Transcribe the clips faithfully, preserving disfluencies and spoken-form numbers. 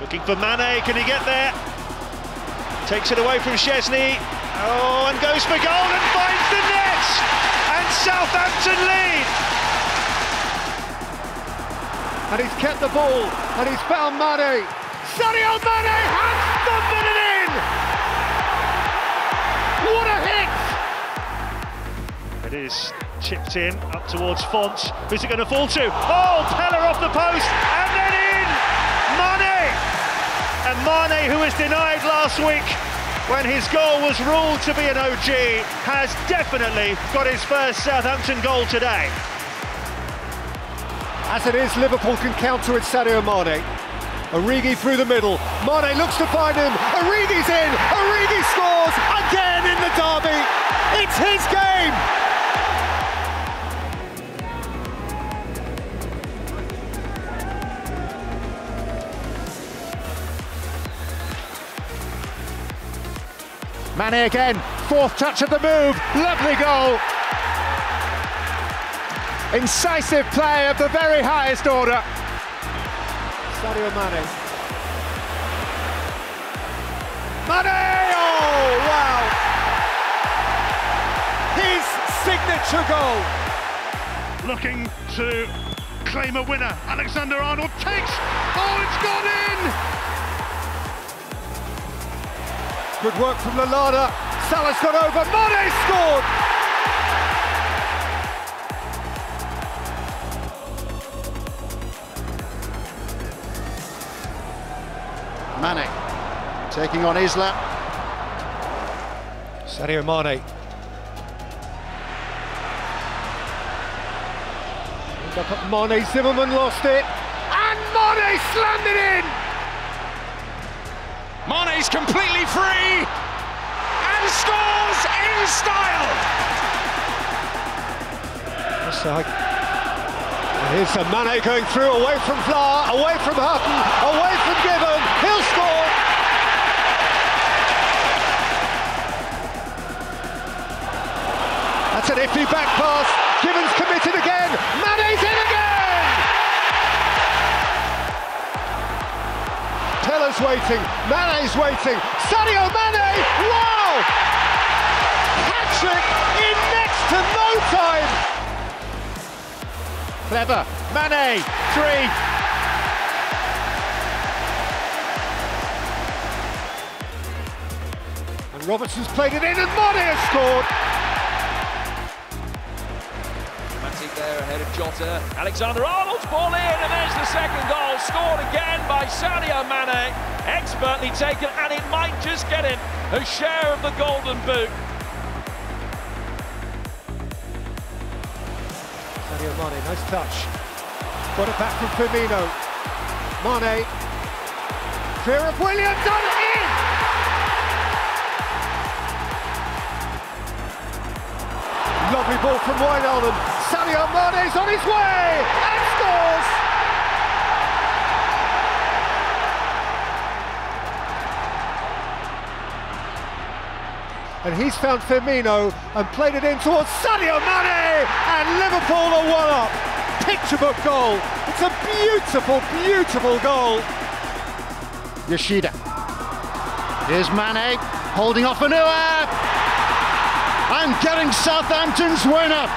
Looking for Mané, can he get there? Takes it away from Szczesny. Oh, and goes for goal and finds the net! And Southampton lead! And he's kept the ball, and he's found Mané. Sadio Mané has thundered it in! What a hit! It is chipped in, up towards Font. Who's it going to fall to? Oh, Pella off the post, and then in! Mané! And Mané, who was denied last week when his goal was ruled to be an O G, has definitely got his first Southampton goal today. As it is, Liverpool can counter with Sadio Mané. Origi through the middle, Mané looks to find him, Origi's in, Origi scores again in the derby! It's his game! Mané again, fourth touch of the move, lovely goal. Incisive play of the very highest order. Sadio Mané. Mané! Oh, wow! His signature goal. Looking to claim a winner. Alexander-Arnold takes. Oh, it's gone in! Good work from Lallana, Salah's got over, Mané scored! Mané taking on Isla. Sadio Mané. Mané Zimmerman lost it, and Mané slammed it in! Mané's completely free, and scores in style! Here's the Mané going through, away from Flaher, away from Hutton, away from Gibbon, he'll score! That's an iffy back pass, Gibbon's committed again, Mané's in again! Peller's waiting, Mané's waiting, Sadio Mané, wow! Hat-trick in next to no time! Clever, Mané, three. And Robertson's played it in and Mané has scored! Matic there ahead of Jota, Alexander-Arnold's ball in and there's the second goal, scored again by Sadio Mané, expertly taken, and it might just get him a share of the golden boot. Sadio Mané, nice touch, got it back from Firmino, Mané, clear of Williams, and in! Lovely ball from Wijnaldum, Sadio Mané's on his way, and scores! And he's found Firmino and played it in towards Sadio Mané, and Liverpool are one up. Picture book goal. It's a beautiful, beautiful goal. Yoshida. Here's Mané holding off Manua, and getting Southampton's winner.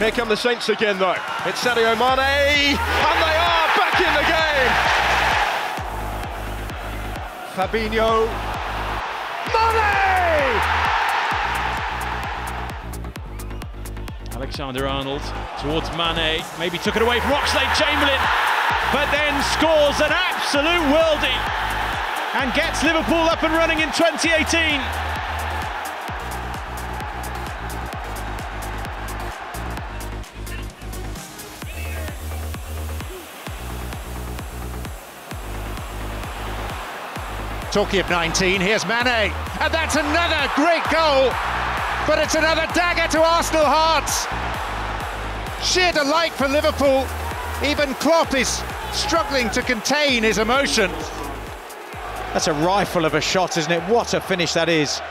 Here come the Saints again, though. It's Sadio Mané, and they are back in the game. Fabinho. Alexander-Arnold towards Mané, maybe took it away from Oxlade-Chamberlain, but then scores an absolute worldie and gets Liverpool up and running in twenty eighteen. Talking of nineteen, here's Mané, and that's another great goal. But it's another dagger to Arsenal hearts. Sheer delight for Liverpool. Even Klopp is struggling to contain his emotion. That's a rifle of a shot, isn't it? What a finish that is.